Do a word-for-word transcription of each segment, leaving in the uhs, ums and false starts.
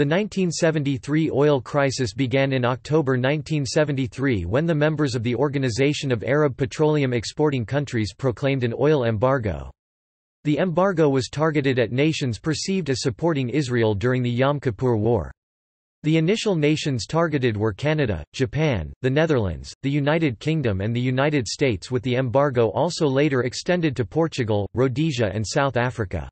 The nineteen seventy-three oil crisis began in October nineteen seventy-three when the members of the Organization of Arab Petroleum Exporting Countries proclaimed an oil embargo. The embargo was targeted at nations perceived as supporting Israel during the Yom Kippur War. The initial nations targeted were Canada, Japan, the Netherlands, the United Kingdom, and the United States, with the embargo also later extended to Portugal, Rhodesia, and South Africa.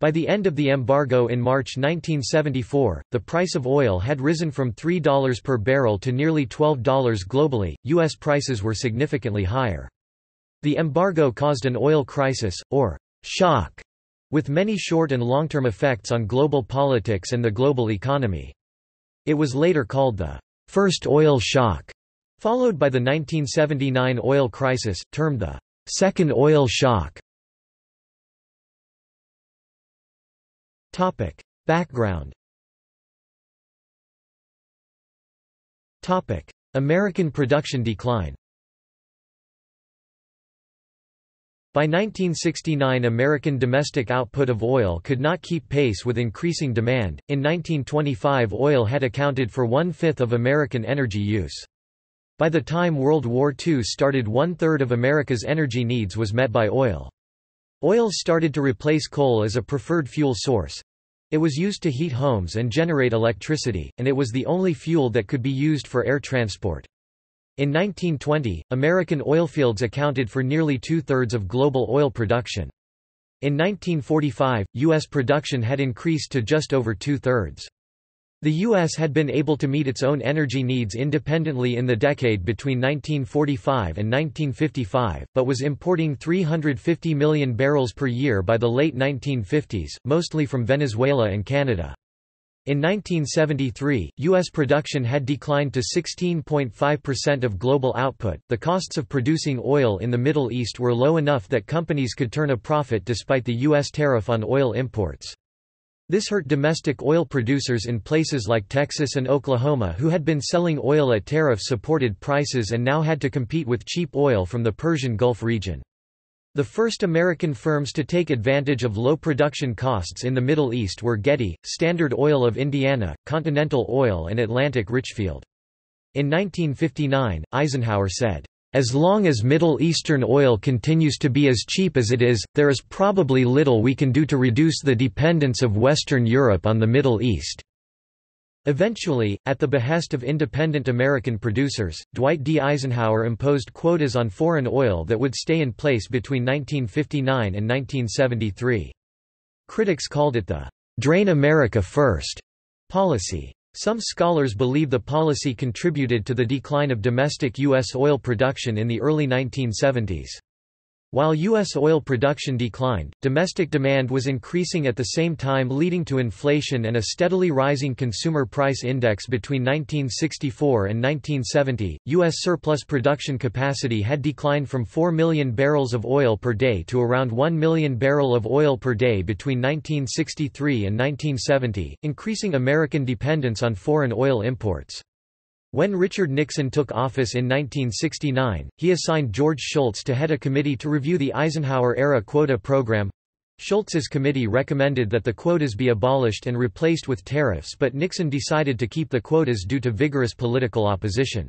By the end of the embargo in March nineteen seventy-four, the price of oil had risen from three dollars per barrel to nearly twelve dollars globally. U S prices were significantly higher. The embargo caused an oil crisis, or shock, with many short and long-term effects on global politics and the global economy. It was later called the First Oil Shock, followed by the nineteen seventy-nine oil crisis, termed the Second Oil Shock. Topic. Background. Topic. American production decline. By nineteen sixty-nine, American domestic output of oil could not keep pace with increasing demand. In nineteen twenty-five, oil had accounted for one-fifth of American energy use. By the time World War Two started, one-third of America's energy needs was met by oil. Oil started to replace coal as a preferred fuel source. It was used to heat homes and generate electricity, and it was the only fuel that could be used for air transport. In nineteen twenty, American oilfields accounted for nearly two-thirds of global oil production. In nineteen forty-five, U S production had increased to just over two-thirds. The U S had been able to meet its own energy needs independently in the decade between nineteen forty-five and nineteen fifty-five, but was importing three hundred fifty million barrels per year by the late nineteen fifties, mostly from Venezuela and Canada. In nineteen seventy-three, U S production had declined to sixteen point five percent of global output. The costs of producing oil in the Middle East were low enough that companies could turn a profit despite the U S tariff on oil imports. This hurt domestic oil producers in places like Texas and Oklahoma, who had been selling oil at tariff-supported prices and now had to compete with cheap oil from the Persian Gulf region. The first American firms to take advantage of low production costs in the Middle East were Getty, Standard Oil of Indiana, Continental Oil, and Atlantic Richfield. In nineteen fifty-nine, Eisenhower said, "As long as Middle Eastern oil continues to be as cheap as it is, there is probably little we can do to reduce the dependence of Western Europe on the Middle East." Eventually, at the behest of independent American producers, Dwight D. Eisenhower imposed quotas on foreign oil that would stay in place between nineteen fifty-nine and nineteen seventy-three. Critics called it the "Drain America First" policy. Some scholars believe the policy contributed to the decline of domestic U S oil production in the early nineteen seventies. While U S oil production declined, domestic demand was increasing at the same time, leading to inflation and a steadily rising consumer price index between nineteen sixty-four and nineteen seventy. U S surplus production capacity had declined from four million barrels of oil per day to around one million barrel of oil per day between nineteen sixty-three and nineteen seventy, increasing American dependence on foreign oil imports. When Richard Nixon took office in nineteen sixty-nine, he assigned George Shultz to head a committee to review the Eisenhower-era quota program. Shultz's committee recommended that the quotas be abolished and replaced with tariffs, but Nixon decided to keep the quotas due to vigorous political opposition.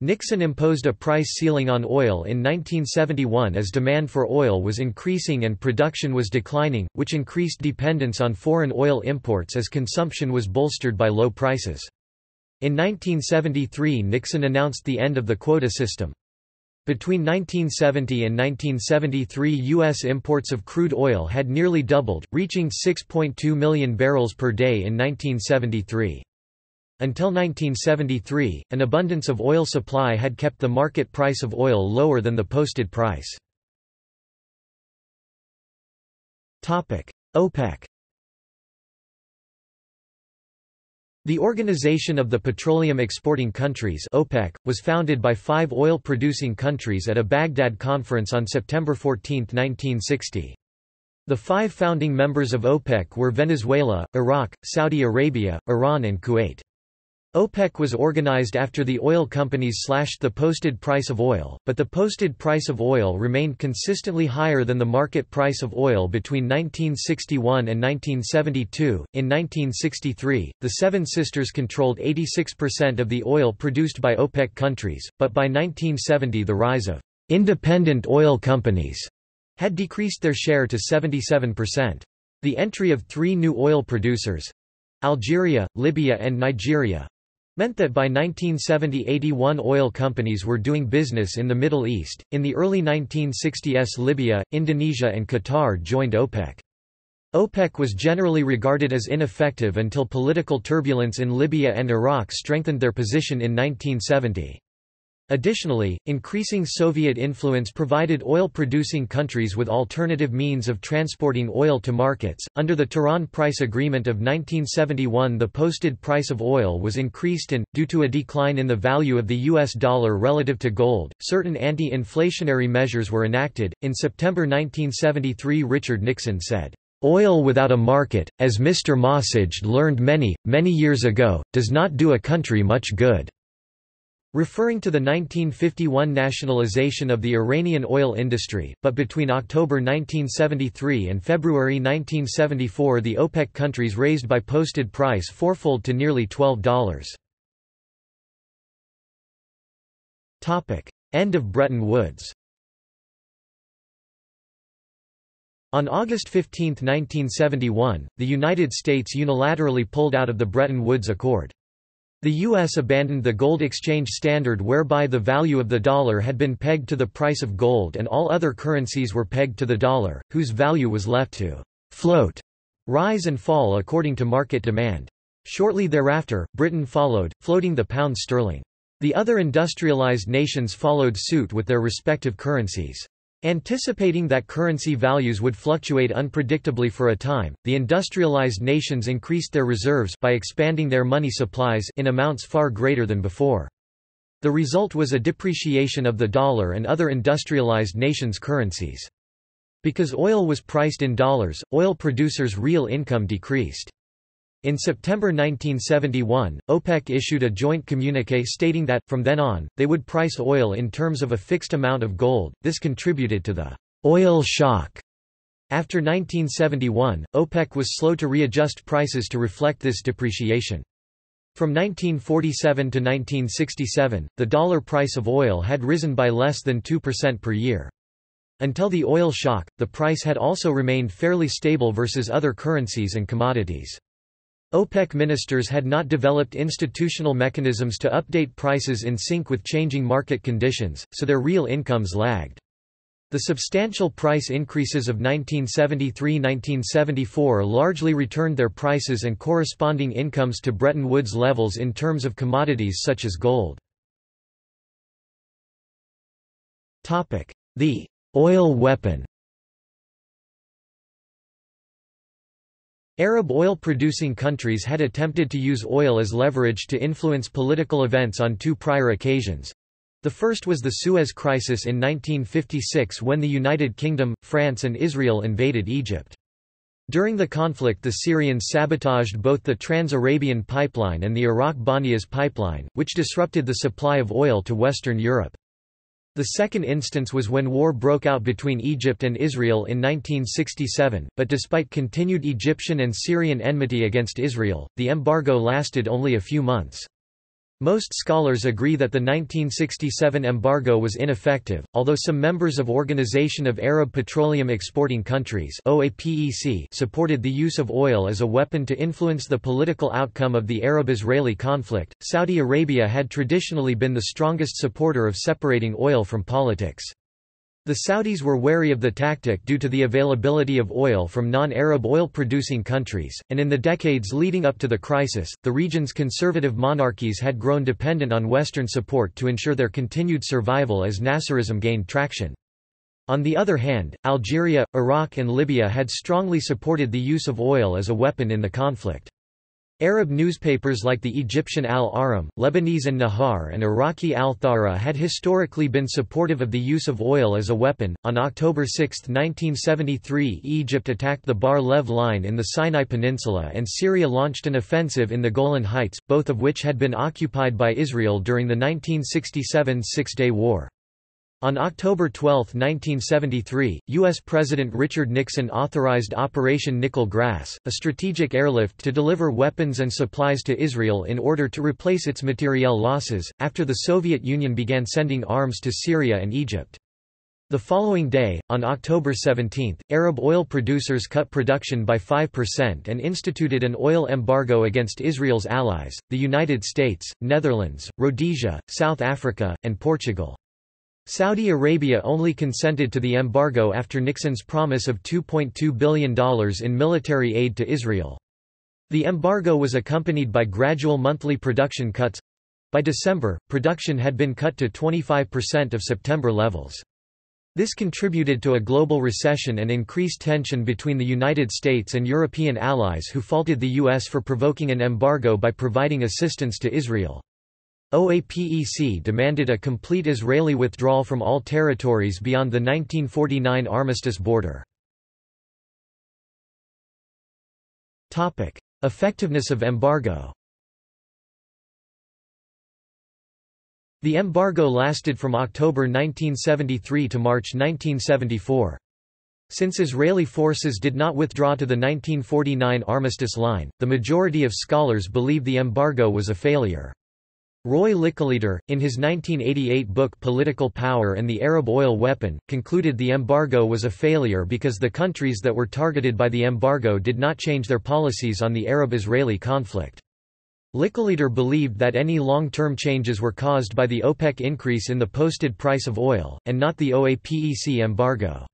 Nixon imposed a price ceiling on oil in nineteen seventy-one as demand for oil was increasing and production was declining, which increased dependence on foreign oil imports as consumption was bolstered by low prices. In nineteen seventy-three, Nixon announced the end of the quota system. Between nineteen seventy and nineteen seventy-three, U S imports of crude oil had nearly doubled, reaching six point two million barrels per day in nineteen seventy-three. Until nineteen seventy-three, an abundance of oil supply had kept the market price of oil lower than the posted price. Topic: OPEC. The Organization of the Petroleum Exporting Countries (OPEC) was founded by five oil-producing countries at a Baghdad conference on September fourteenth nineteen sixty. The five founding members of OPEC were Venezuela, Iraq, Saudi Arabia, Iran and Kuwait. OPEC was organized after the oil companies slashed the posted price of oil, but the posted price of oil remained consistently higher than the market price of oil between nineteen sixty-one and nineteen seventy-two. In nineteen sixty-three, the Seven Sisters controlled eighty-six percent of the oil produced by OPEC countries, but by nineteen seventy the rise of independent oil companies had decreased their share to seventy-seven percent. The entry of three new oil producers, Algeria, Libya and Nigeria, meant that by nineteen seventy to eighty-one oil companies were doing business in the Middle East. In the early nineteen sixties, Libya, Indonesia and Qatar joined OPEC. OPEC was generally regarded as ineffective until political turbulence in Libya and Iraq strengthened their position in nineteen seventy. Additionally, increasing Soviet influence provided oil-producing countries with alternative means of transporting oil to markets. Under the Tehran Price Agreement of nineteen seventy-one, the posted price of oil was increased and, due to a decline in the value of the U S dollar relative to gold, certain anti-inflationary measures were enacted. In September nineteen seventy-three, Richard Nixon said, "Oil without a market, as Mister Mossage learned many, many years ago, does not do a country much good." Referring to the nineteen fifty-one nationalization of the Iranian oil industry, but between October nineteen seventy-three and February nineteen seventy-four the OPEC countries raised by posted price fourfold to nearly twelve dollars. End of Bretton Woods. On August fifteenth nineteen seventy-one, the United States unilaterally pulled out of the Bretton Woods Accord. The U S abandoned the gold exchange standard whereby the value of the dollar had been pegged to the price of gold and all other currencies were pegged to the dollar, whose value was left to float, rise and fall according to market demand. Shortly thereafter, Britain followed, floating the pound sterling. The other industrialized nations followed suit with their respective currencies. Anticipating that currency values would fluctuate unpredictably for a time, the industrialized nations increased their reserves by expanding their money supplies in amounts far greater than before. The result was a depreciation of the dollar and other industrialized nations' currencies. Because oil was priced in dollars, oil producers' real income decreased. In September nineteen seventy-one, OPEC issued a joint communique stating that, from then on, they would price oil in terms of a fixed amount of gold. This contributed to the oil shock. After nineteen seventy-one, OPEC was slow to readjust prices to reflect this depreciation. From nineteen forty-seven to nineteen sixty-seven, the dollar price of oil had risen by less than two percent per year. Until the oil shock, the price had also remained fairly stable versus other currencies and commodities. OPEC ministers had not developed institutional mechanisms to update prices in sync with changing market conditions, so their real incomes lagged. The substantial price increases of nineteen seventy-three to nineteen seventy-four largely returned their prices and corresponding incomes to Bretton Woods levels in terms of commodities such as gold. The oil weapon. Arab oil-producing countries had attempted to use oil as leverage to influence political events on two prior occasions. The first was the Suez Crisis in nineteen fifty-six when the United Kingdom, France and Israel invaded Egypt. During the conflict the Syrians sabotaged both the Trans-Arabian pipeline and the Iraq-Banias pipeline, which disrupted the supply of oil to Western Europe. The second instance was when war broke out between Egypt and Israel in nineteen sixty-seven, but despite continued Egyptian and Syrian enmity against Israel, the embargo lasted only a few months. Most scholars agree that the nineteen sixty-seven embargo was ineffective, although some members of Organization of Arab Petroleum Exporting Countries (O A P E C) supported the use of oil as a weapon to influence the political outcome of the Arab-Israeli conflict. Saudi Arabia had traditionally been the strongest supporter of separating oil from politics. The Saudis were wary of the tactic due to the availability of oil from non-Arab oil-producing countries, and in the decades leading up to the crisis, the region's conservative monarchies had grown dependent on Western support to ensure their continued survival as Nasserism gained traction. On the other hand, Algeria, Iraq and Libya had strongly supported the use of oil as a weapon in the conflict. Arab newspapers like the Egyptian Al-Aram, Lebanese and Nahar, and Iraqi Al-Thara had historically been supportive of the use of oil as a weapon. On October sixth nineteen seventy-three, Egypt attacked the Bar-Lev line in the Sinai Peninsula, and Syria launched an offensive in the Golan Heights, both of which had been occupied by Israel during the nineteen sixty-seven Six-Day War. On October twelfth nineteen seventy-three, U S President Richard Nixon authorized Operation Nickel Grass, a strategic airlift to deliver weapons and supplies to Israel in order to replace its materiel losses, after the Soviet Union began sending arms to Syria and Egypt. The following day, on October seventeenth, Arab oil producers cut production by five percent and instituted an oil embargo against Israel's allies, the United States, Netherlands, Rhodesia, South Africa, and Portugal. Saudi Arabia only consented to the embargo after Nixon's promise of two point two billion dollars in military aid to Israel. The embargo was accompanied by gradual monthly production cuts. By December, production had been cut to twenty-five percent of September levels. This contributed to a global recession and increased tension between the United States and European allies, who faulted the U S for provoking an embargo by providing assistance to Israel. OAPEC demanded a complete Israeli withdrawal from all territories beyond the nineteen forty-nine armistice border. Topic: Effectiveness of embargo. The embargo lasted from October nineteen seventy-three to March nineteen seventy-four. Since Israeli forces did not withdraw to the nineteen forty-nine armistice line, the majority of scholars believe the embargo was a failure. Roy Licklider, in his nineteen eighty-eight book Political Power and the Arab Oil Weapon, concluded the embargo was a failure because the countries that were targeted by the embargo did not change their policies on the Arab-Israeli conflict. Licklider believed that any long-term changes were caused by the OPEC increase in the posted price of oil, and not the OAPEC embargo.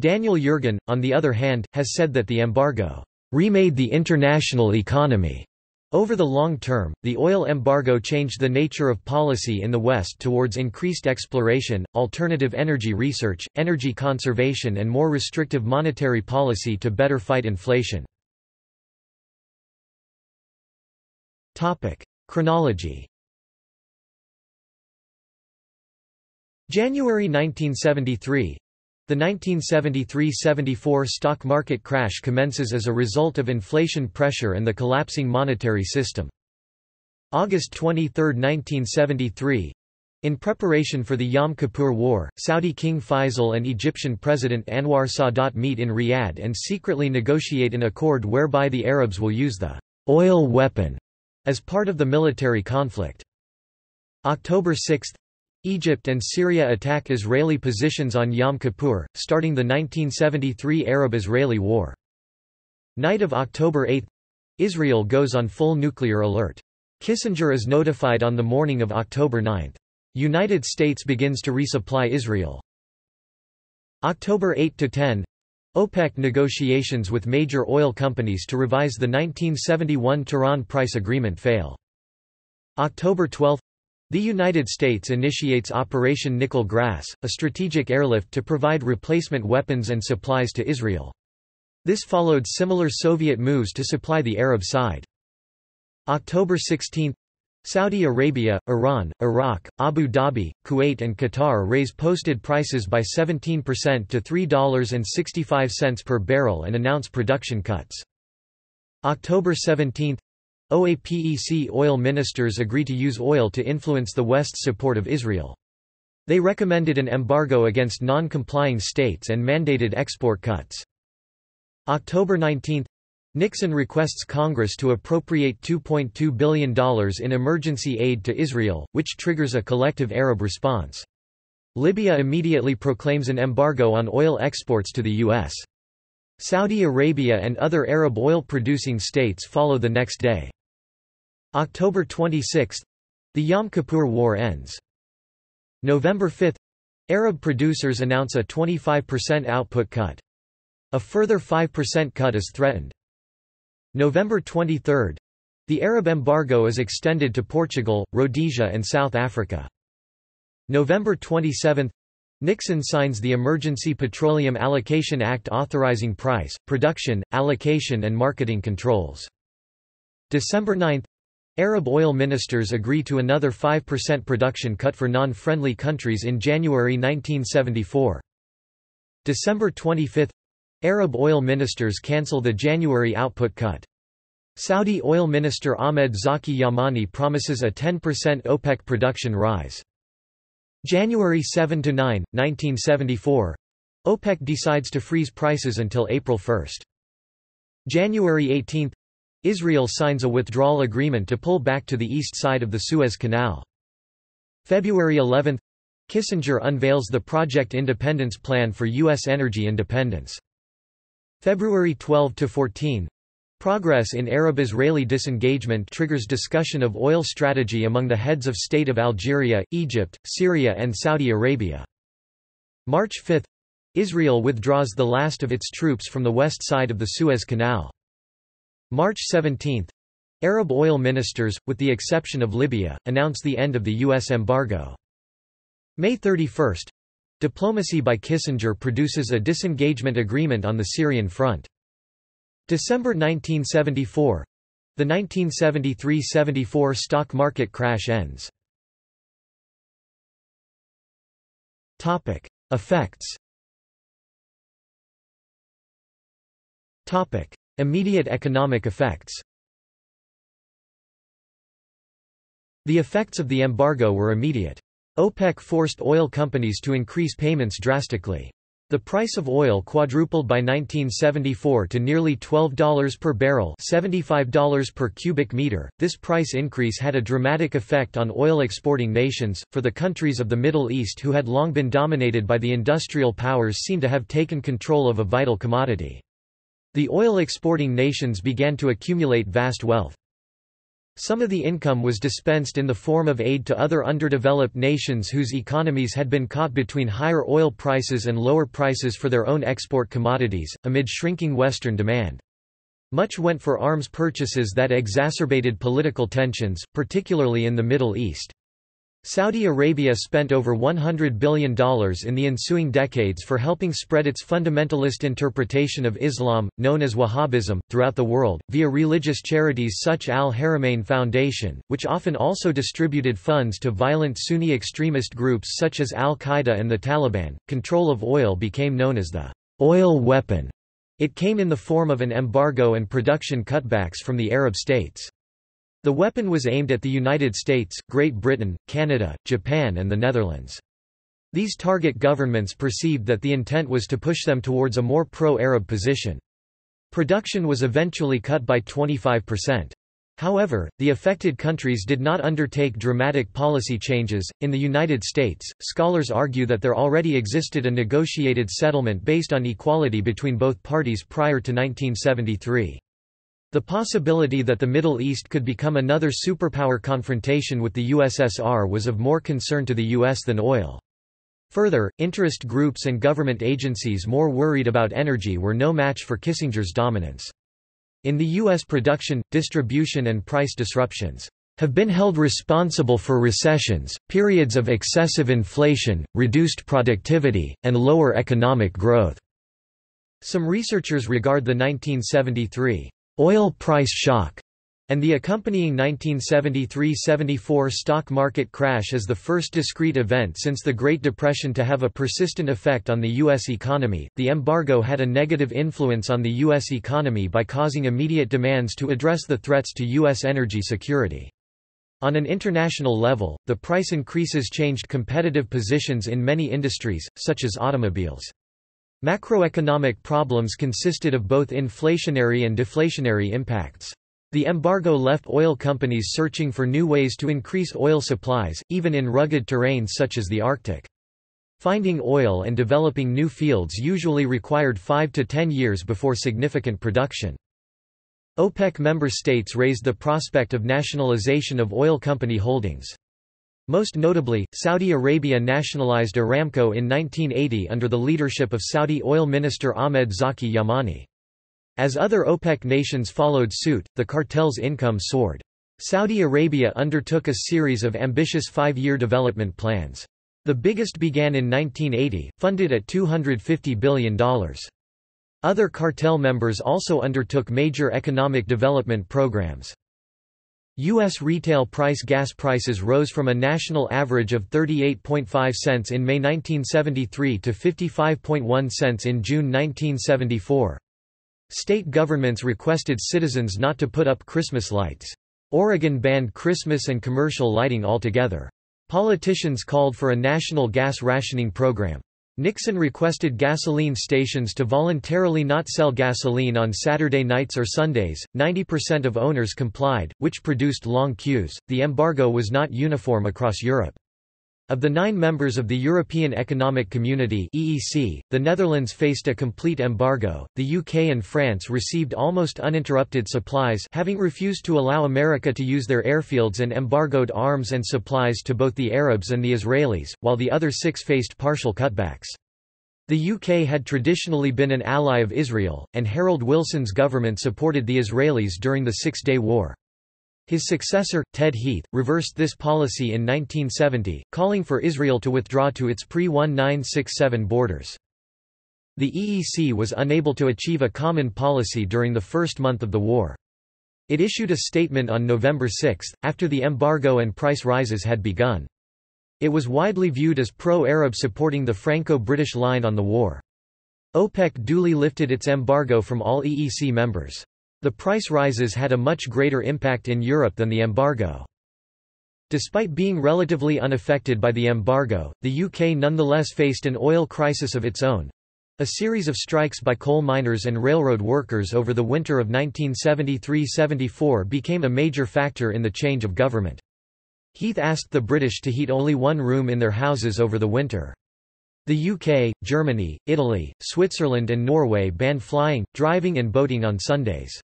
Daniel Yergin, on the other hand, has said that the embargo remade the international economy. Over the long term, the oil embargo changed the nature of policy in the West towards increased exploration, alternative energy research, energy conservation, and more restrictive monetary policy to better fight inflation. Topic: Chronology. January nineteen seventy-three. The nineteen seventy-three seventy-four stock market crash commences as a result of inflation pressure and the collapsing monetary system. August twenty-third nineteen seventy-three. In preparation for the Yom Kippur War, Saudi King Faisal and Egyptian President Anwar Sadat meet in Riyadh and secretly negotiate an accord whereby the Arabs will use the oil weapon as part of the military conflict. October sixth. Egypt and Syria attack Israeli positions on Yom Kippur, starting the nineteen seventy-three Arab-Israeli War. Night of October eighth, Israel goes on full nuclear alert. Kissinger is notified on the morning of October ninth. United States begins to resupply Israel. October eighth to tenth, OPEC negotiations with major oil companies to revise the nineteen seventy-one Tehran Price Agreement fail. October twelfth. The United States initiates Operation Nickel Grass, a strategic airlift to provide replacement weapons and supplies to Israel. This followed similar Soviet moves to supply the Arab side. October sixteenth. Saudi Arabia, Iran, Iraq, Abu Dhabi, Kuwait and Qatar raise posted prices by seventeen percent to three dollars and sixty-five cents per barrel and announce production cuts. October seventeenth. OAPEC oil ministers agree to use oil to influence the West's support of Israel. They recommended an embargo against non-complying states and mandated export cuts. October nineteenth. Nixon requests Congress to appropriate two point two billion dollars in emergency aid to Israel, which triggers a collective Arab response. Libya immediately proclaims an embargo on oil exports to the U S Saudi Arabia and other Arab oil-producing states follow the next day. October twenty-sixth. The Yom Kippur War ends. November fifth. Arab producers announce a twenty-five percent output cut. A further five percent cut is threatened. November twenty-third. The Arab embargo is extended to Portugal, Rhodesia and South Africa. November twenty-seventh. Nixon signs the Emergency Petroleum Allocation Act authorizing price, production, allocation and marketing controls. December ninth – Arab oil ministers agree to another five percent production cut for non-friendly countries in January nineteen seventy-four. December twenty-fifth – Arab oil ministers cancel the January output cut. Saudi oil minister Ahmed Zaki Yamani promises a ten percent OPEC production rise. January seventh to ninth, nineteen seventy-four. OPEC decides to freeze prices until April first. January eighteenth. Israel signs a withdrawal agreement to pull back to the east side of the Suez Canal. February eleventh. Kissinger unveils the Project Independence Plan for U S energy independence. February twelfth to fourteenth. Progress in Arab-Israeli disengagement triggers discussion of oil strategy among the heads of state of Algeria, Egypt, Syria and Saudi Arabia. March fifth – Israel withdraws the last of its troops from the west side of the Suez Canal. March seventeenth – Arab oil ministers, with the exception of Libya, announce the end of the U S embargo. May thirty-first – Diplomacy by Kissinger produces a disengagement agreement on the Syrian front. December nineteen seventy-four — the nineteen seventy-three seventy-four stock market crash ends. Effects. Immediate economic effects. The effects of the embargo were immediate. OPEC forced oil companies to increase payments drastically. The price of oil quadrupled by nineteen seventy-four to nearly twelve dollars per barrel, seventy-five dollars per cubic meter. This price increase had a dramatic effect on oil exporting nations. For the countries of the Middle East who had long been dominated by the industrial powers seemed to have taken control of a vital commodity. The oil exporting nations began to accumulate vast wealth. Some of the income was dispensed in the form of aid to other underdeveloped nations whose economies had been caught between higher oil prices and lower prices for their own export commodities, amid shrinking Western demand. Much went for arms purchases that exacerbated political tensions, particularly in the Middle East. Saudi Arabia spent over one hundred billion dollars in the ensuing decades for helping spread its fundamentalist interpretation of Islam, known as Wahhabism, throughout the world, via religious charities such Al-Haramain Foundation, which often also distributed funds to violent Sunni extremist groups such as Al-Qaeda and the Taliban. Control of oil became known as the oil weapon. It came in the form of an embargo and production cutbacks from the Arab states. The weapon was aimed at the United States, Great Britain, Canada, Japan and the Netherlands. These target governments perceived that the intent was to push them towards a more pro-Arab position. Production was eventually cut by twenty-five percent. However, the affected countries did not undertake dramatic policy changes. In the United States, scholars argue that there already existed a negotiated settlement based on equality between both parties prior to nineteen seventy-three. The possibility that the Middle East could become another superpower confrontation with the U S S R was of more concern to the U S than oil. Further, interest groups and government agencies more worried about energy were no match for Kissinger's dominance. In the U S, production, distribution and price disruptions have been held responsible for recessions, periods of excessive inflation, reduced productivity, and lower economic growth. Some researchers regard the nineteen seventy-three oil price shock and the accompanying nineteen seventy-three seventy-four stock market crash as the first discrete event since the Great Depression to have a persistent effect on the U S economy. The embargo had a negative influence on the U S economy by causing immediate demands to address the threats to U S energy security. On an international level, the price increases changed competitive positions in many industries, such as automobiles. Macroeconomic problems consisted of both inflationary and deflationary impacts. The embargo left oil companies searching for new ways to increase oil supplies, even in rugged terrains such as the Arctic. Finding oil and developing new fields usually required five to ten years before significant production. OPEC member states raised the prospect of nationalization of oil company holdings. Most notably, Saudi Arabia nationalized Aramco in nineteen eighty under the leadership of Saudi oil minister Ahmed Zaki Yamani. As other OPEC nations followed suit, the cartel's income soared. Saudi Arabia undertook a series of ambitious five-year development plans. The biggest began in nineteen eighty, funded at two hundred fifty billion dollars. Other cartel members also undertook major economic development programs. U S retail price gas prices rose from a national average of thirty-eight point five cents in May nineteen seventy-three to fifty-five point one cents in June nineteen seventy-four. State governments requested citizens not to put up Christmas lights. Oregon banned Christmas and commercial lighting altogether. Politicians called for a national gas rationing program. Nixon requested gasoline stations to voluntarily not sell gasoline on Saturday nights or Sundays. ninety percent of owners complied, which produced long queues. The embargo was not uniform across Europe. Of the nine members of the European Economic Community (E E C), the Netherlands faced a complete embargo. The U K and France received almost uninterrupted supplies, having refused to allow America to use their airfields and embargoed arms and supplies to both the Arabs and the Israelis, while the other six faced partial cutbacks. The U K had traditionally been an ally of Israel, and Harold Wilson's government supported the Israelis during the Six-Day War. His successor, Ted Heath, reversed this policy in nineteen seventy, calling for Israel to withdraw to its pre nineteen sixty-seven borders. The E E C was unable to achieve a common policy during the first month of the war. It issued a statement on November sixth, after the embargo and price rises had begun. It was widely viewed as pro-Arab, supporting the Franco-British line on the war. OPEC duly lifted its embargo from all E E C members. The price rises had a much greater impact in Europe than the embargo. Despite being relatively unaffected by the embargo, the U K nonetheless faced an oil crisis of its own. A series of strikes by coal miners and railroad workers over the winter of nineteen seventy-three seventy-four became a major factor in the change of government. Heath asked the British to heat only one room in their houses over the winter. The U K, Germany, Italy, Switzerland and Norway banned flying, driving and boating on Sundays.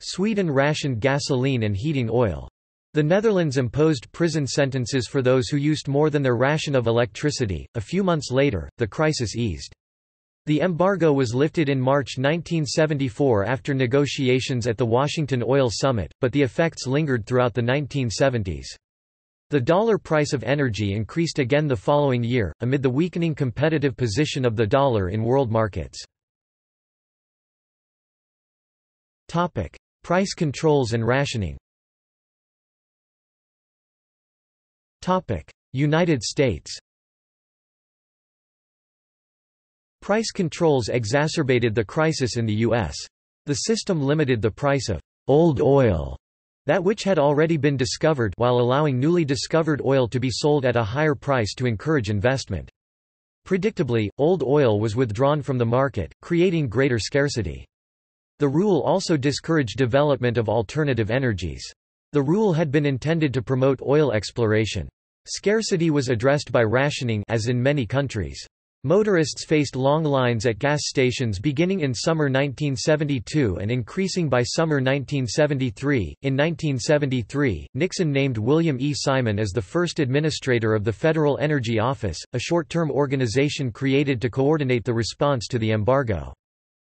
Sweden rationed gasoline and heating oil. The Netherlands imposed prison sentences for those who used more than their ration of electricity. A few months later, the crisis eased. The embargo was lifted in March nineteen seventy-four after negotiations at the Washington Oil Summit, but the effects lingered throughout the nineteen seventies. The dollar price of energy increased again the following year, amid the weakening competitive position of the dollar in world markets. Price controls and rationing. United States. Price controls exacerbated the crisis in the U S. The system limited the price of old oil, that which had already been discovered, while allowing newly discovered oil to be sold at a higher price to encourage investment. Predictably, old oil was withdrawn from the market, creating greater scarcity. The rule also discouraged development of alternative energies. The rule had been intended to promote oil exploration. Scarcity was addressed by rationing, as in many countries. Motorists faced long lines at gas stations beginning in summer nineteen seventy-two and increasing by summer nineteen seventy-three. In nineteen seventy-three, Nixon named William E. Simon as the first administrator of the Federal Energy Office, a short-term organization created to coordinate the response to the embargo.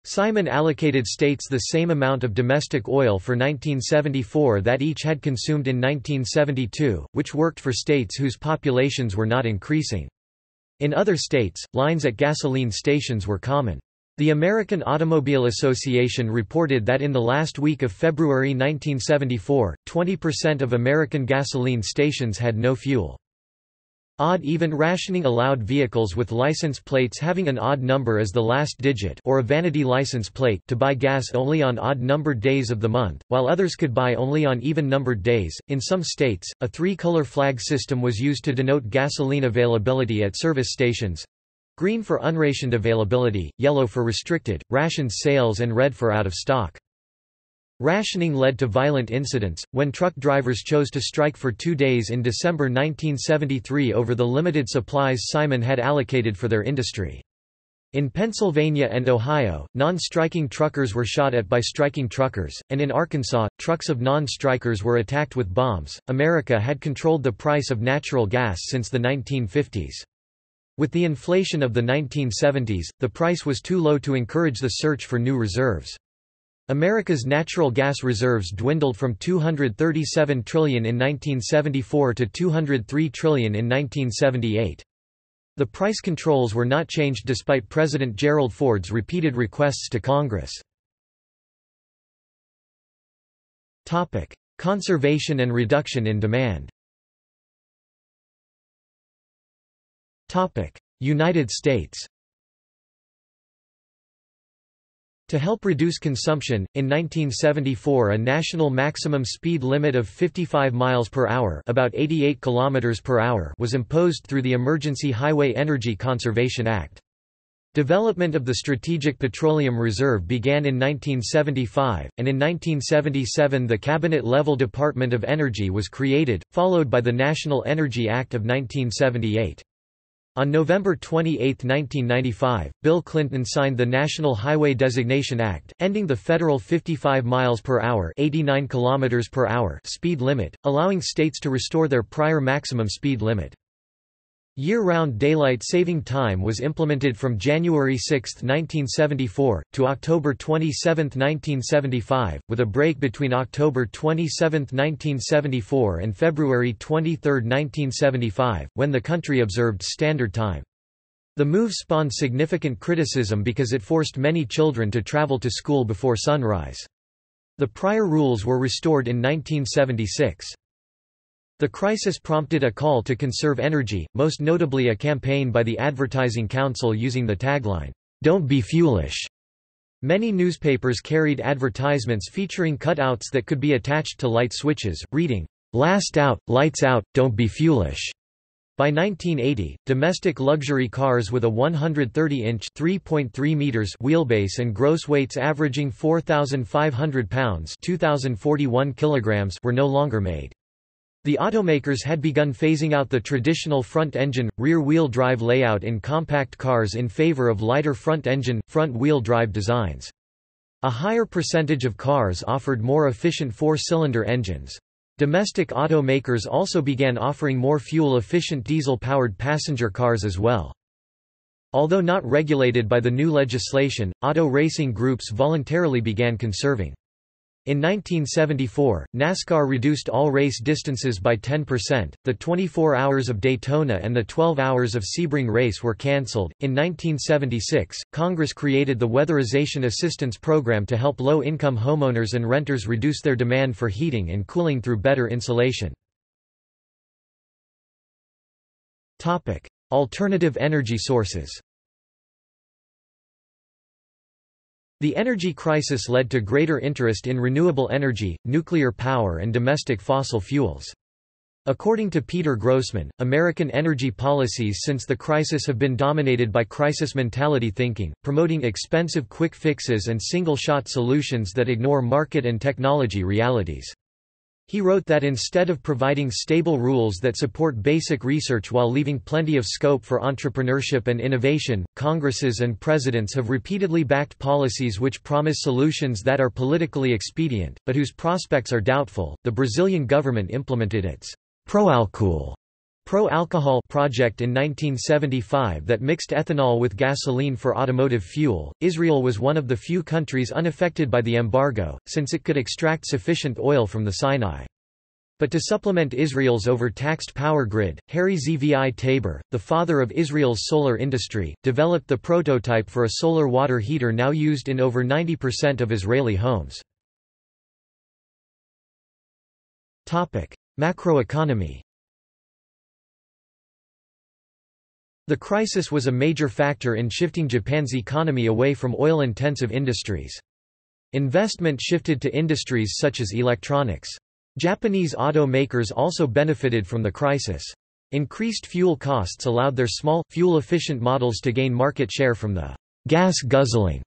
Simon allocated states the same amount of domestic oil for nineteen seventy-four that each had consumed in nineteen seventy-two, which worked for states whose populations were not increasing. In other states, lines at gasoline stations were common. The American Automobile Association reported that in the last week of February nineteen seventy-four, twenty percent of American gasoline stations had no fuel. Odd-even rationing allowed vehicles with license plates having an odd number as the last digit or a vanity license plate to buy gas only on odd-numbered days of the month, while others could buy only on even-numbered days. In some states, a three-color flag system was used to denote gasoline availability at service stations: green for unrationed availability, yellow for restricted, rationed sales and red for out of stock. Rationing led to violent incidents, when truck drivers chose to strike for two days in December nineteen seventy-three over the limited supplies Simon had allocated for their industry. In Pennsylvania and Ohio, non-striking truckers were shot at by striking truckers, and in Arkansas, trucks of non-strikers were attacked with bombs. America had controlled the price of natural gas since the nineteen fifties. With the inflation of the nineteen seventies, the price was too low to encourage the search for new reserves. America's natural gas reserves dwindled from two hundred thirty-seven trillion dollars in nineteen seventy-four to two hundred three trillion dollars in nineteen seventy-eight. The price controls were not changed despite President Gerald Ford's repeated requests to Congress. Conservation and reduction in demand. United States. To help reduce consumption, in nineteen seventy-four a national maximum speed limit of fifty-five miles per hour, about eighty-eight kilometers per hour, was imposed through the Emergency Highway Energy Conservation Act. Development of the Strategic Petroleum Reserve began in nineteen seventy-five, and in nineteen seventy-seven the cabinet-level Department of Energy was created, followed by the National Energy Act of nineteen seventy-eight. On November twenty-eighth nineteen ninety-five, Bill Clinton signed the National Highway Designation Act, ending the federal fifty-five miles per hour (eighty-nine kilometers per hour) speed limit, allowing states to restore their prior maximum speed limit. Year-round daylight saving time was implemented from January sixth nineteen seventy-four, to October twenty-seventh nineteen seventy-five, with a break between October twenty-seventh nineteen seventy-four and February twenty-third nineteen seventy-five, when the country observed Standard Time. The move spawned significant criticism because it forced many children to travel to school before sunrise. The prior rules were restored in nineteen seventy-six. The crisis prompted a call to conserve energy, most notably a campaign by the Advertising Council using the tagline, "Don't be foolish." Many newspapers carried advertisements featuring cutouts that could be attached to light switches, reading, "Last out, lights out, don't be foolish." By nineteen eighty, domestic luxury cars with a one hundred thirty inch (three point three meters) wheelbase and gross weights averaging four thousand five hundred pounds (two thousand forty-one kilograms) were no longer made. The automakers had begun phasing out the traditional front-engine, rear-wheel drive layout in compact cars in favor of lighter front-engine, front-wheel drive designs. A higher percentage of cars offered more efficient four-cylinder engines. Domestic automakers also began offering more fuel-efficient diesel-powered passenger cars as well. Although not regulated by the new legislation, auto racing groups voluntarily began conserving. In nineteen seventy-four, NASCAR reduced all race distances by ten percent, the twenty-four hours of Daytona and the twelve hours of Sebring race were cancelled. In nineteen seventy-six, Congress created the Weatherization Assistance Program to help low-income homeowners and renters reduce their demand for heating and cooling through better insulation. Topic: Alternative energy sources. The energy crisis led to greater interest in renewable energy, nuclear power and domestic fossil fuels. According to Peter Grossman, American energy policies since the crisis have been dominated by crisis mentality thinking, promoting expensive quick fixes and single-shot solutions that ignore market and technology realities. He wrote that instead of providing stable rules that support basic research while leaving plenty of scope for entrepreneurship and innovation, Congresses and presidents have repeatedly backed policies which promise solutions that are politically expedient, but whose prospects are doubtful. The Brazilian government implemented its Proálcool Pro-alcohol project in nineteen seventy-five that mixed ethanol with gasoline for automotive fuel. Israel was one of the few countries unaffected by the embargo, since it could extract sufficient oil from the Sinai. But to supplement Israel's overtaxed power grid, Harry Zvi Tabor, the father of Israel's solar industry, developed the prototype for a solar water heater now used in over ninety percent of Israeli homes. Topic: Macroeconomy. The crisis was a major factor in shifting Japan's economy away from oil-intensive industries. Investment shifted to industries such as electronics. Japanese automakers also benefited from the crisis. Increased fuel costs allowed their small, fuel-efficient models to gain market share from the gas-guzzling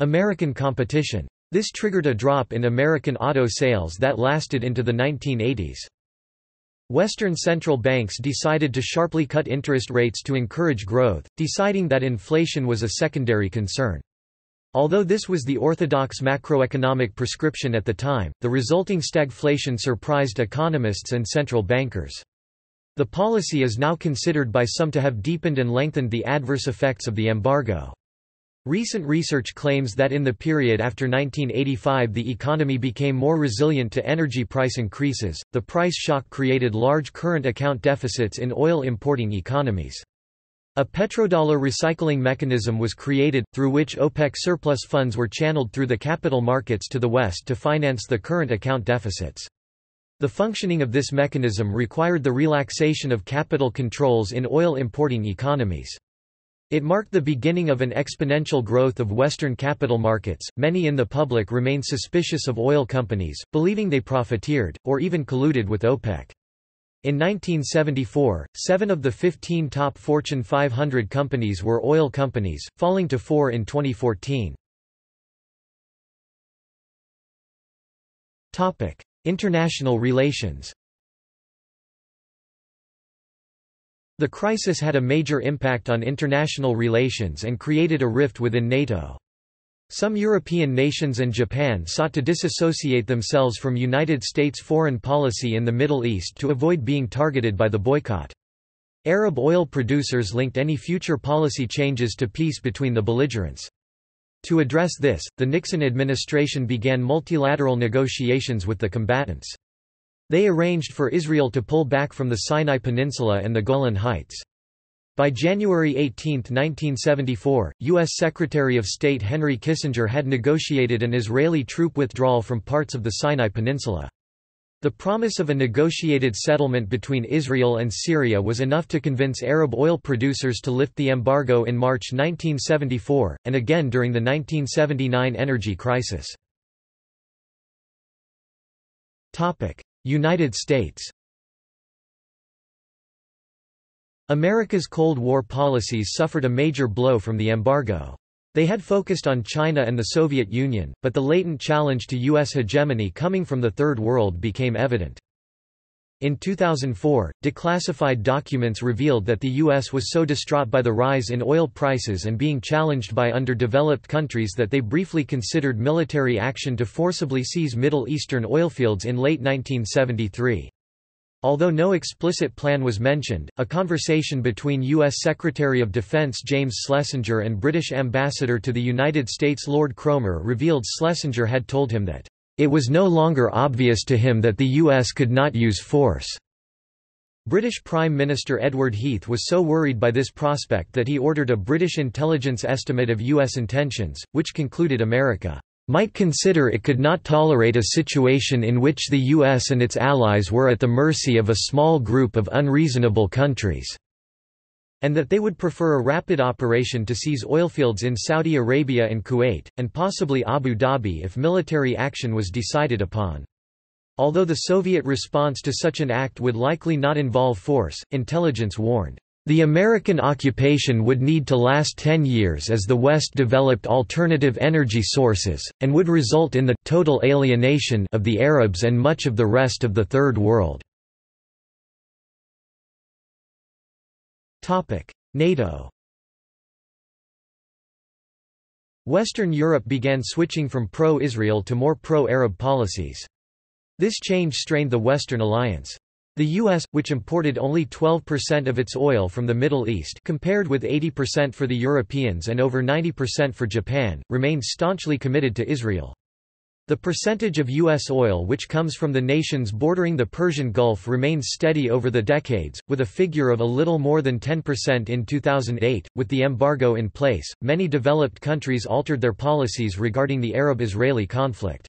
American competition. This triggered a drop in American auto sales that lasted into the nineteen eighties. Western central banks decided to sharply cut interest rates to encourage growth, deciding that inflation was a secondary concern. Although this was the orthodox macroeconomic prescription at the time, the resulting stagflation surprised economists and central bankers. The policy is now considered by some to have deepened and lengthened the adverse effects of the embargo. Recent research claims that in the period after nineteen eighty-five the economy became more resilient to energy price increases. The price shock created large current account deficits in oil importing economies. A petrodollar recycling mechanism was created, through which OPEC surplus funds were channeled through the capital markets to the West to finance the current account deficits. The functioning of this mechanism required the relaxation of capital controls in oil-importing economies. It marked the beginning of an exponential growth of Western capital markets. Many in the public remained suspicious of oil companies, believing they profiteered, or even colluded with OPEC. In nineteen seventy-four, seven of the fifteen top Fortune five hundred companies were oil companies, falling to four in twenty fourteen. International relations. The crisis had a major impact on international relations and created a rift within NATO. Some European nations and Japan sought to disassociate themselves from United States foreign policy in the Middle East to avoid being targeted by the boycott. Arab oil producers linked any future policy changes to peace between the belligerents. To address this, the Nixon administration began multilateral negotiations with the combatants. They arranged for Israel to pull back from the Sinai Peninsula and the Golan Heights. By January eighteenth nineteen seventy-four, U S Secretary of State Henry Kissinger had negotiated an Israeli troop withdrawal from parts of the Sinai Peninsula. The promise of a negotiated settlement between Israel and Syria was enough to convince Arab oil producers to lift the embargo in March nineteen seventy-four, and again during the nineteen seventy-nine energy crisis. United States. America's Cold War policies suffered a major blow from the embargo. They had focused on China and the Soviet Union, but the latent challenge to U S hegemony coming from the Third World became evident. In two thousand four, declassified documents revealed that the U S was so distraught by the rise in oil prices and being challenged by underdeveloped countries that they briefly considered military action to forcibly seize Middle Eastern oilfields in late nineteen seventy-three. Although no explicit plan was mentioned, a conversation between U S Secretary of Defense James Schlesinger and British Ambassador to the United States Lord Cromer revealed Schlesinger had told him that it was no longer obvious to him that the U S could not use force. British Prime Minister Edward Heath was so worried by this prospect that he ordered a British intelligence estimate of U S intentions, which concluded America might consider it could not tolerate a situation in which the U S and its allies were at the mercy of a small group of unreasonable countries, and that they would prefer a rapid operation to seize oilfields in Saudi Arabia and Kuwait, and possibly Abu Dhabi if military action was decided upon. Although the Soviet response to such an act would likely not involve force, intelligence warned, "The American occupation would need to last ten years as the West developed alternative energy sources, and would result in the total alienation of the Arabs and much of the rest of the Third World." NATO. Western Europe began switching from pro-Israel to more pro-Arab policies. This change strained the Western alliance. The U S, which imported only twelve percent of its oil from the Middle East compared with eighty percent for the Europeans and over ninety percent for Japan, remained staunchly committed to Israel. The percentage of U S oil which comes from the nations bordering the Persian Gulf remained steady over the decades, with a figure of a little more than ten percent in two thousand eight. With the embargo in place, many developed countries altered their policies regarding the Arab-Israeli conflict.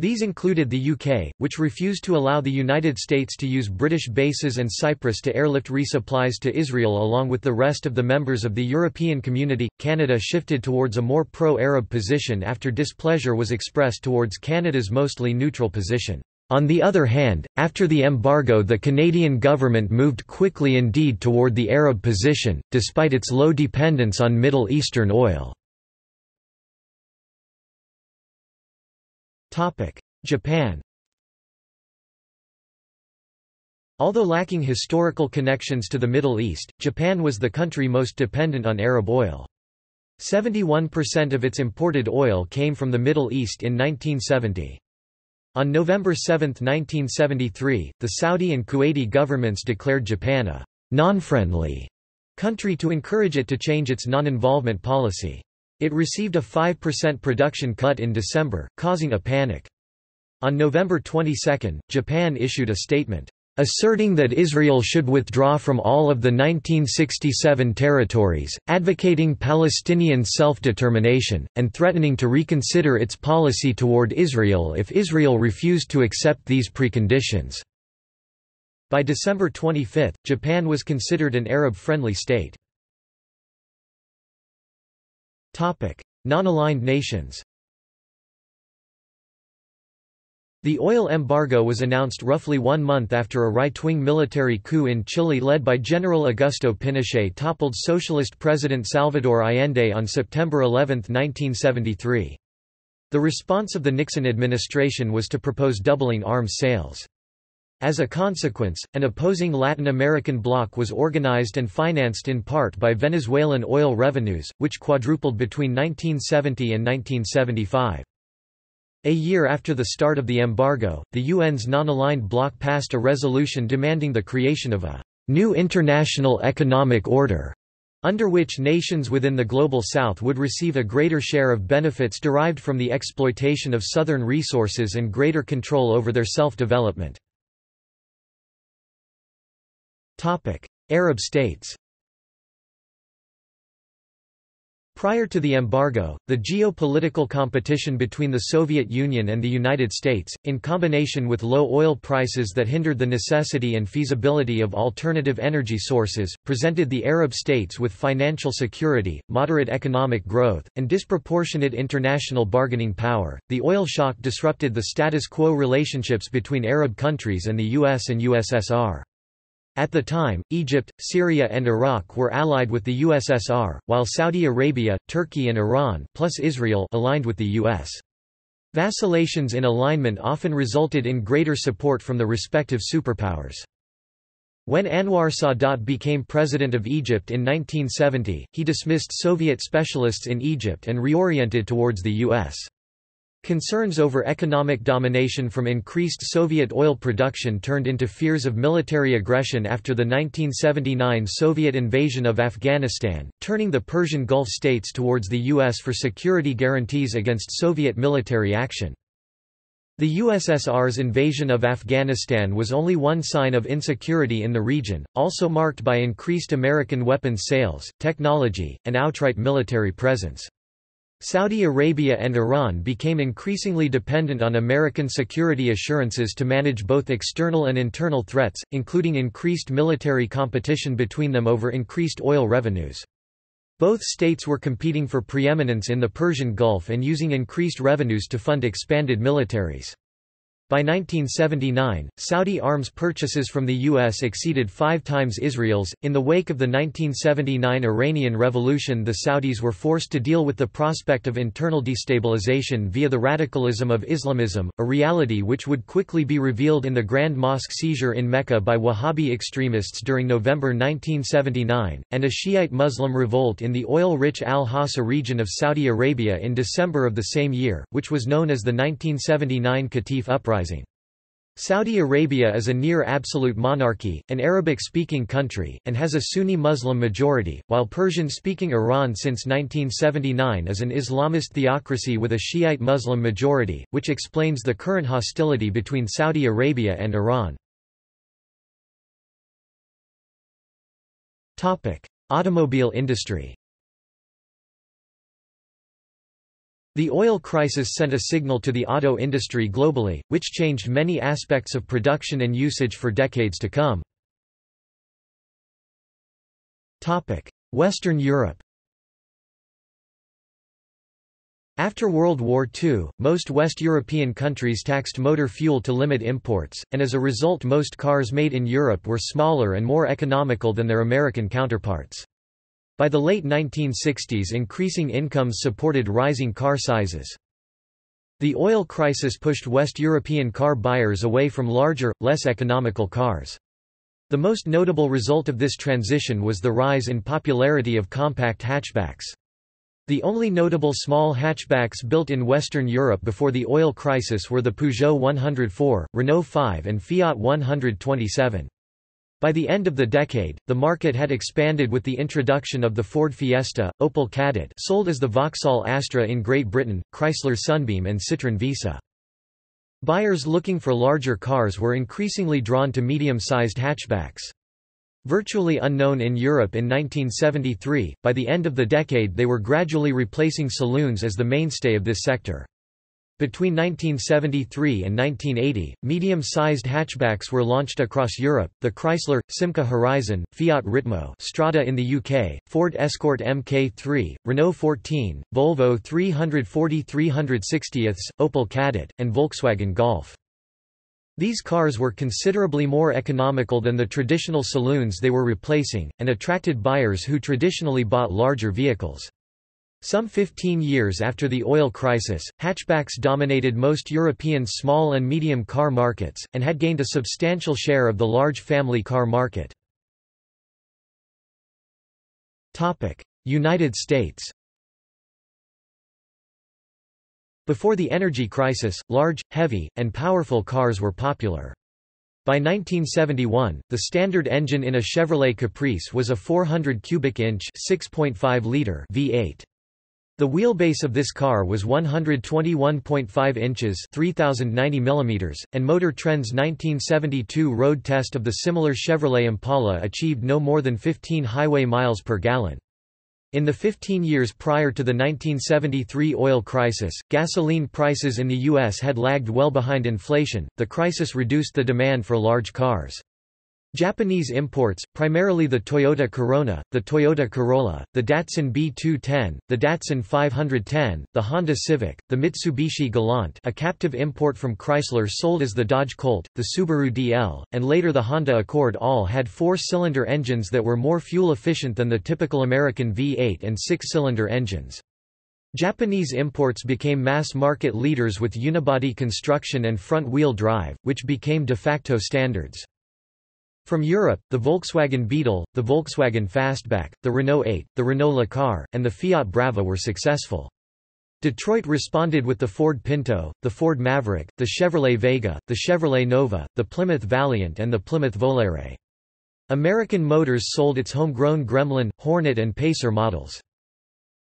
These included the U K, which refused to allow the United States to use British bases and Cyprus to airlift resupplies to Israel along with the rest of the members of the European Community. Canada shifted towards a more pro-Arab position after displeasure was expressed towards Canada's mostly neutral position. On the other hand, after the embargo, the Canadian government moved quickly indeed toward the Arab position, despite its low dependence on Middle Eastern oil. Japan. Although lacking historical connections to the Middle East, Japan was the country most dependent on Arab oil. seventy-one percent of its imported oil came from the Middle East in nineteen seventy. On November seventh nineteen seventy-three, the Saudi and Kuwaiti governments declared Japan a non-friendly country to encourage it to change its non-involvement policy. It received a five percent production cut in December, causing a panic. On November twenty-second, Japan issued a statement, asserting that Israel should withdraw from all of the nineteen sixty-seven territories, advocating Palestinian self-determination, and threatening to reconsider its policy toward Israel if Israel refused to accept these preconditions. By December twenty-fifth, Japan was considered an Arab-friendly state. Non-aligned nations. The oil embargo was announced roughly one month after a right-wing military coup in Chile led by General Augusto Pinochet toppled socialist President Salvador Allende on September eleventh nineteen seventy-three. The response of the Nixon administration was to propose doubling arms sales. As a consequence, an opposing Latin American bloc was organized and financed in part by Venezuelan oil revenues, which quadrupled between nineteen seventy and nineteen seventy-five. A year after the start of the embargo, the U N's non-aligned bloc passed a resolution demanding the creation of a new international economic order, under which nations within the Global South would receive a greater share of benefits derived from the exploitation of southern resources and greater control over their self-development. Arab states. Prior to the embargo, the geopolitical competition between the Soviet Union and the United States, in combination with low oil prices that hindered the necessity and feasibility of alternative energy sources, presented the Arab states with financial security, moderate economic growth, and disproportionate international bargaining power. The oil shock disrupted the status quo relationships between Arab countries and the U S and U S S R. At the time, Egypt, Syria and Iraq were allied with the U S S R, while Saudi Arabia, Turkey and Iran plus Israel aligned with the U S. Vacillations in alignment often resulted in greater support from the respective superpowers. When Anwar Sadat became president of Egypt in nineteen seventy, he dismissed Soviet specialists in Egypt and reoriented towards the U S. Concerns over economic domination from increased Soviet oil production turned into fears of military aggression after the nineteen seventy-nine Soviet invasion of Afghanistan, turning the Persian Gulf states towards the U S for security guarantees against Soviet military action. The U S S R's invasion of Afghanistan was only one sign of insecurity in the region, also marked by increased American weapons sales, technology, and outright military presence. Saudi Arabia and Iran became increasingly dependent on American security assurances to manage both external and internal threats, including increased military competition between them over increased oil revenues. Both states were competing for preeminence in the Persian Gulf and using increased revenues to fund expanded militaries. By nineteen seventy-nine, Saudi arms purchases from the U S exceeded five times Israel's. In the wake of the nineteen seventy-nine Iranian Revolution, the Saudis were forced to deal with the prospect of internal destabilization via the radicalism of Islamism, a reality which would quickly be revealed in the Grand Mosque seizure in Mecca by Wahhabi extremists during November nineteen seventy-nine, and a Shiite Muslim revolt in the oil-rich Al-Hasa region of Saudi Arabia in December of the same year, which was known as the nineteen seventy-nine Qatif Uprising. Saudi Arabia is a near-absolute monarchy, an Arabic-speaking country, and has a Sunni Muslim majority, while Persian-speaking Iran since nineteen seventy-nine is an Islamist theocracy with a Shiite Muslim majority, which explains the current hostility between Saudi Arabia and Iran. Automobile industry. The oil crisis sent a signal to the auto industry globally, which changed many aspects of production and usage for decades to come. Western Europe. After World War Two, most West European countries taxed motor fuel to limit imports, and as a result most cars made in Europe were smaller and more economical than their American counterparts. By the late nineteen sixties, increasing incomes supported rising car sizes. The oil crisis pushed West European car buyers away from larger, less economical cars. The most notable result of this transition was the rise in popularity of compact hatchbacks. The only notable small hatchbacks built in Western Europe before the oil crisis were the Peugeot one hundred four, Renault five and Fiat one hundred twenty-seven. By the end of the decade, the market had expanded with the introduction of the Ford Fiesta, Opel Kadett sold as the Vauxhall Astra in Great Britain, Chrysler Sunbeam and Citroën Visa. Buyers looking for larger cars were increasingly drawn to medium-sized hatchbacks. Virtually unknown in Europe in nineteen seventy-three, by the end of the decade they were gradually replacing saloons as the mainstay of this sector. Between nineteen seventy-three and nineteen eighty, medium-sized hatchbacks were launched across Europe, the Chrysler, Simca Horizon, Fiat Ritmo, Strada in the U K, Ford Escort M K three, Renault fourteen, Volvo three forty to three sixty, Opel Kadett, and Volkswagen Golf. These cars were considerably more economical than the traditional saloons they were replacing, and attracted buyers who traditionally bought larger vehicles. Some fifteen years after the oil crisis, hatchbacks dominated most European small and medium car markets, and had gained a substantial share of the large family car market. United States. Before the energy crisis, large, heavy, and powerful cars were popular. By nineteen seventy-one, the standard engine in a Chevrolet Caprice was a four hundred cubic inch six point five liter V eight. The wheelbase of this car was one hundred twenty-one point five inches three thousand ninety millimeters, and Motor Trend's nineteen seventy-two road test of the similar Chevrolet Impala achieved no more than fifteen highway miles per gallon. In the fifteen years prior to the nineteen seventy-three oil crisis, gasoline prices in the U S had lagged well behind inflation. The crisis reduced the demand for large cars. Japanese imports, primarily the Toyota Corona, the Toyota Corolla, the Datsun B two ten, the Datsun five ten, the Honda Civic, the Mitsubishi Galant, a captive import from Chrysler sold as the Dodge Colt, the Subaru D L, and later the Honda Accord, all had four-cylinder engines that were more fuel-efficient than the typical American V eight and six-cylinder engines. Japanese imports became mass-market leaders with unibody construction and front-wheel drive, which became de facto standards. From Europe, the Volkswagen Beetle, the Volkswagen Fastback, the Renault eight, the Renault Lecar, and the Fiat Brava were successful. Detroit responded with the Ford Pinto, the Ford Maverick, the Chevrolet Vega, the Chevrolet Nova, the Plymouth Valiant, and the Plymouth Volare. American Motors sold its homegrown Gremlin, Hornet, and Pacer models.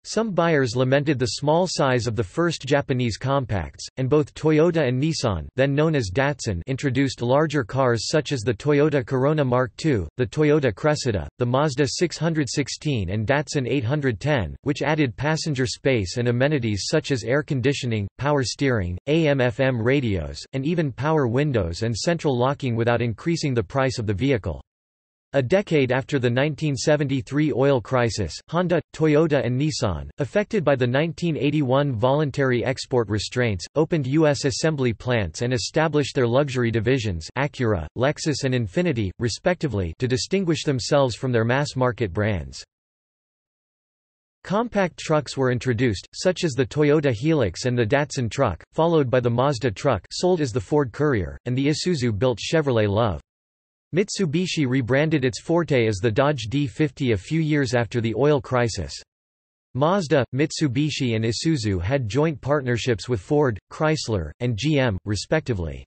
Some buyers lamented the small size of the first Japanese compacts, and both Toyota and Nissan, then known as Datsun, introduced larger cars such as the Toyota Corona Mark two, the Toyota Cressida, the Mazda six sixteen and Datsun eight ten, which added passenger space and amenities such as air conditioning, power steering, A M F M radios, and even power windows and central locking without increasing the price of the vehicle. A decade after the nineteen seventy-three oil crisis, Honda, Toyota and Nissan, affected by the nineteen eighty-one voluntary export restraints, opened U S assembly plants and established their luxury divisions Acura, Lexus and Infiniti, respectively, to distinguish themselves from their mass-market brands. Compact trucks were introduced, such as the Toyota Helix and the Datsun truck, followed by the Mazda truck sold as the Ford Courier, and the Isuzu-built Chevrolet Love. Mitsubishi rebranded its Forte as the Dodge D fifty a few years after the oil crisis. Mazda, Mitsubishi and Isuzu had joint partnerships with Ford, Chrysler, and G M, respectively.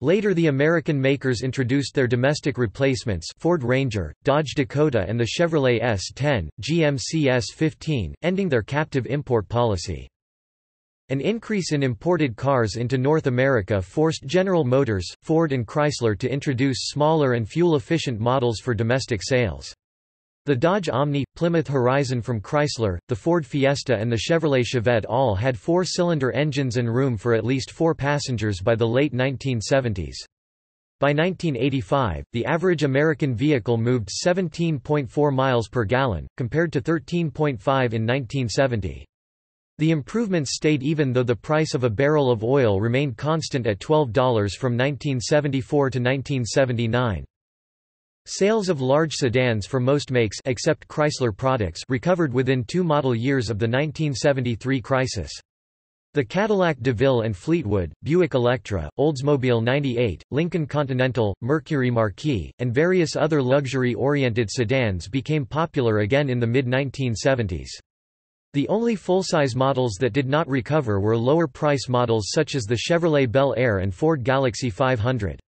Later the American makers introduced their domestic replacements Ford Ranger, Dodge Dakota and the Chevrolet S ten, G M C S fifteen, ending their captive import policy. An increase in imported cars into North America forced General Motors, Ford and Chrysler to introduce smaller and fuel-efficient models for domestic sales. The Dodge Omni, Plymouth Horizon from Chrysler, the Ford Fiesta and the Chevrolet Chevette all had four-cylinder engines and room for at least four passengers by the late nineteen seventies. By nineteen eighty-five, the average American vehicle moved seventeen point four miles per gallon, compared to thirteen point five in nineteen seventy. The improvements stayed even though the price of a barrel of oil remained constant at twelve dollars from nineteen seventy-four to nineteen seventy-nine. Sales of large sedans for most makes except Chrysler products recovered within two model years of the nineteen seventy-three crisis. The Cadillac DeVille and Fleetwood, Buick Electra, Oldsmobile ninety-eight, Lincoln Continental, Mercury Marquis, and various other luxury-oriented sedans became popular again in the mid nineteen seventies. The only full-size models that did not recover were lower-price models such as the Chevrolet Bel Air and Ford Galaxy five hundred.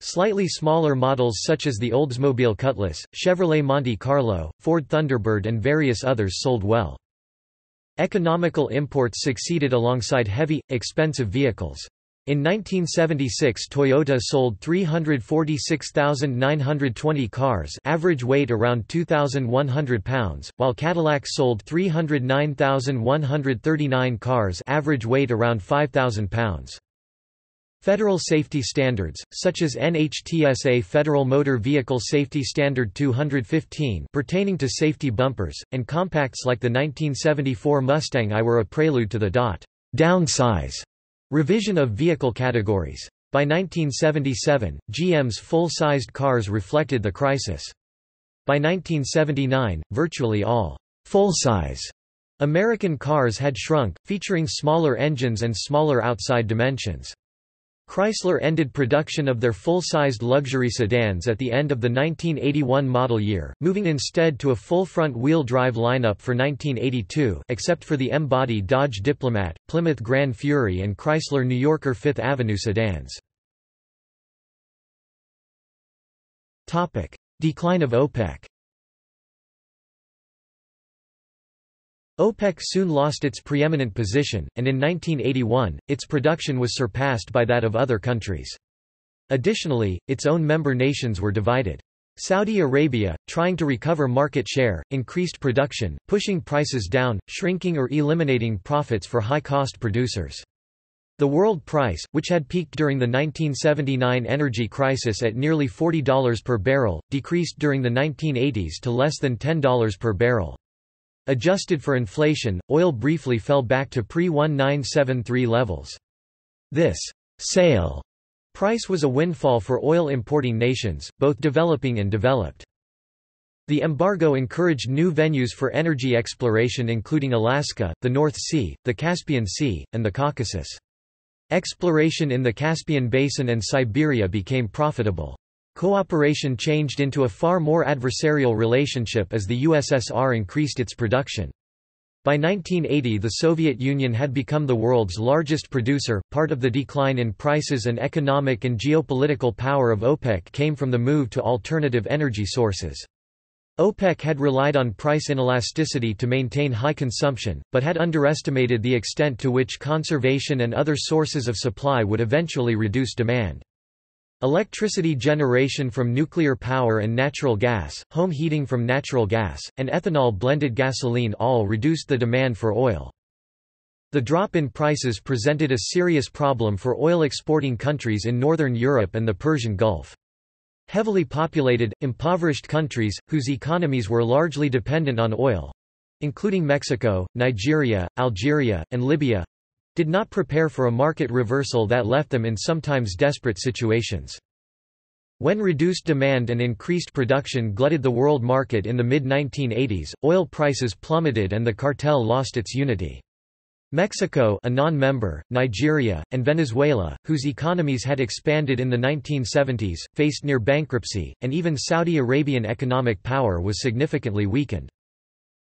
Slightly smaller models such as the Oldsmobile Cutlass, Chevrolet Monte Carlo, Ford Thunderbird and various others sold well. Economical imports succeeded alongside heavy, expensive vehicles. In nineteen seventy-six, Toyota sold three hundred forty-six thousand nine hundred twenty cars, average weight around two thousand one hundred pounds, while Cadillac sold three hundred nine thousand one hundred thirty-nine cars, average weight around five thousand pounds. Federal safety standards, such as N H T S A Federal Motor Vehicle Safety Standard two hundred fifteen pertaining to safety bumpers, and compacts like the nineteen seventy-four Mustang I were a prelude to the dot downsize revision of vehicle categories. By nineteen seventy-seven, G M's full-sized cars reflected the crisis. By nineteen seventy-nine, virtually all full-size American cars had shrunk, featuring smaller engines and smaller outside dimensions. Chrysler ended production of their full-sized luxury sedans at the end of the nineteen eighty-one model year, moving instead to a full front-wheel drive lineup for nineteen eighty-two, except for the M-body Dodge Diplomat, Plymouth Grand Fury and Chrysler New Yorker Fifth Avenue sedans. Topic: Decline of OPEC. OPEC soon lost its preeminent position, and in nineteen eighty-one, its production was surpassed by that of other countries. Additionally, its own member nations were divided. Saudi Arabia, trying to recover market share, increased production, pushing prices down, shrinking or eliminating profits for high-cost producers. The world price, which had peaked during the nineteen seventy-nine energy crisis at nearly forty dollars per barrel, decreased during the nineteen eighties to less than ten dollars per barrel. Adjusted for inflation, oil briefly fell back to pre-nineteen seventy-three levels. This sale price was a windfall for oil-importing nations, both developing and developed. The embargo encouraged new venues for energy exploration including Alaska, the North Sea, the Caspian Sea, and the Caucasus. Exploration in the Caspian Basin and Siberia became profitable. Cooperation changed into a far more adversarial relationship as the U S S R increased its production. By nineteen eighty, the Soviet Union had become the world's largest producer. Part of the decline in prices and economic and geopolitical power of OPEC came from the move to alternative energy sources. OPEC had relied on price inelasticity to maintain high consumption, but had underestimated the extent to which conservation and other sources of supply would eventually reduce demand. Electricity generation from nuclear power and natural gas, home heating from natural gas, and ethanol-blended gasoline all reduced the demand for oil. The drop in prices presented a serious problem for oil-exporting countries in northern Europe and the Persian Gulf. Heavily populated, impoverished countries, whose economies were largely dependent on oil—including Mexico, Nigeria, Algeria, and Libya— did not prepare for a market reversal that left them in sometimes desperate situations. When reduced demand and increased production glutted the world market in the mid nineteen eighties, oil prices plummeted and the cartel lost its unity. Mexico, a non-member, Nigeria, and Venezuela, whose economies had expanded in the nineteen seventies, faced near bankruptcy, and even Saudi Arabian economic power was significantly weakened.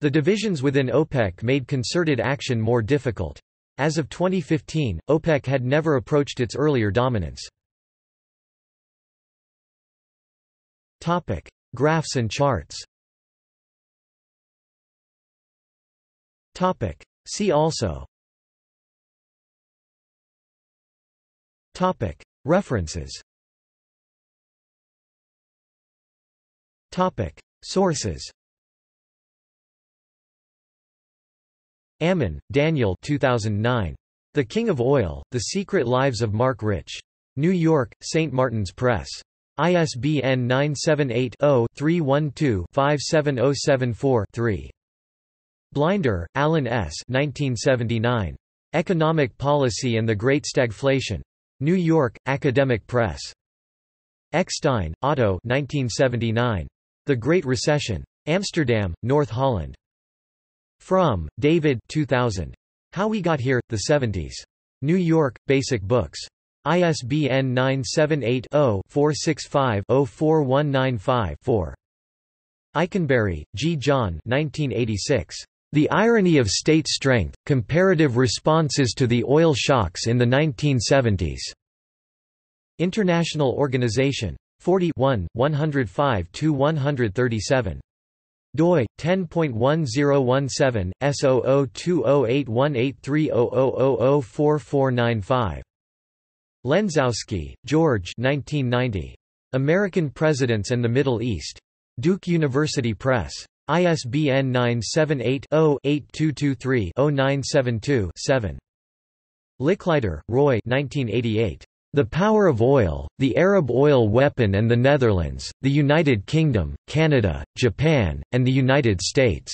The divisions within OPEC made concerted action more difficult. As of twenty fifteen, OPEC had never approached its earlier dominance. Topic: Graphs and charts. Topic: See also. Topic: References. Topic: Sources. Ammon, Daniel two thousand nine. The King of Oil, The Secret Lives of Mark Rich. New York, Saint Martin's Press. I S B N nine seven eight zero three one two five seven zero seven four three. Blinder, Alan S. nineteen seventy-nine. Economic Policy and the Great Stagflation. New York, Academic Press. Eckstein, Otto nineteen seventy-nine. The Great Recession. Amsterdam, North Holland. From, David two thousand. How We Got Here, The seventies. New York, Basic Books. I S B N nine seven eight zero four six five zero four one nine five four. Eikenberry, G. John nineteen eighty-six. The Irony of State Strength, Comparative Responses to the Oil Shocks in the nineteen seventies. International Organization. forty-one, one oh five to one thirty-seven. doi ten point one zero one seven S zero zero two zero eight one eight three zero zero zero zero four four nine five. Lenzowski, George nineteen ninety. American Presidents and the Middle East. Duke University Press. I S B N nine seven eight, zero, eight two two three, zero nine seven two, seven. Licklider, Roy nineteen eighty-eight. The Power of Oil, the Arab Oil Weapon and the Netherlands, the United Kingdom, Canada, Japan, and the United States.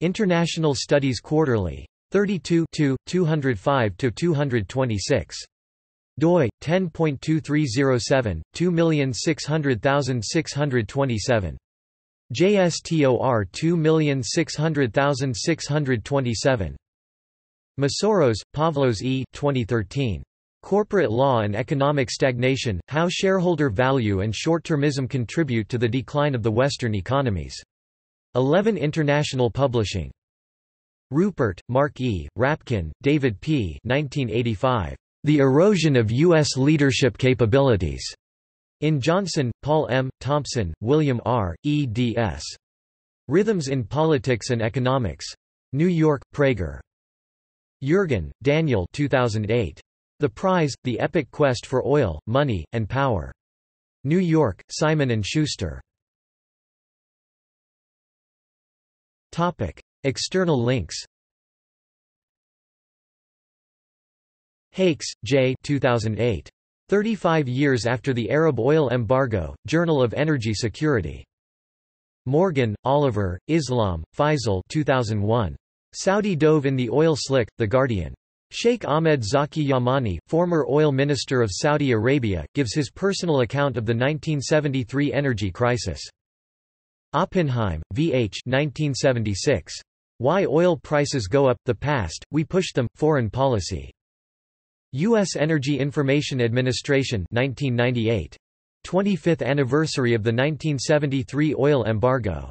International Studies Quarterly. thirty-two, two, two oh five to two twenty-six. doi, ten point two three oh seven, two million six hundred thousand six hundred twenty-seven. J S T O R two million six hundred thousand six hundred twenty-seven. Masoros, Pavlos E. twenty thirteen. Corporate Law and Economic Stagnation, How Shareholder Value and Short-Termism Contribute to the Decline of the Western Economies. eleven International Publishing. Rupert, Mark E., Rapkin, David P. nineteen eighty-five. The Erosion of U S Leadership Capabilities. In Johnson, Paul M., Thompson, William R., eds. Rhythms in Politics and Economics. New York, Prager. Jurgen, Daniel two thousand eight. The Prize, The Epic Quest for Oil, Money, and Power. New York, Simon and Schuster. External links. Hakes, J. two thousand eight. thirty-five Years After the Arab Oil Embargo, Journal of Energy Security. Morgan, Oliver, Islam, Faisal two thousand one. Saudi Dove in the Oil Slick, The Guardian. Sheikh Ahmed Zaki Yamani, former oil minister of Saudi Arabia, gives his personal account of the nineteen seventy-three energy crisis. Oppenheim, V H nineteen seventy-six. Why Oil Prices Go Up, The Past, We Push Them, Foreign Policy. U S Energy Information Administration nineteen ninety-eight. twenty-fifth Anniversary of the nineteen seventy-three Oil Embargo.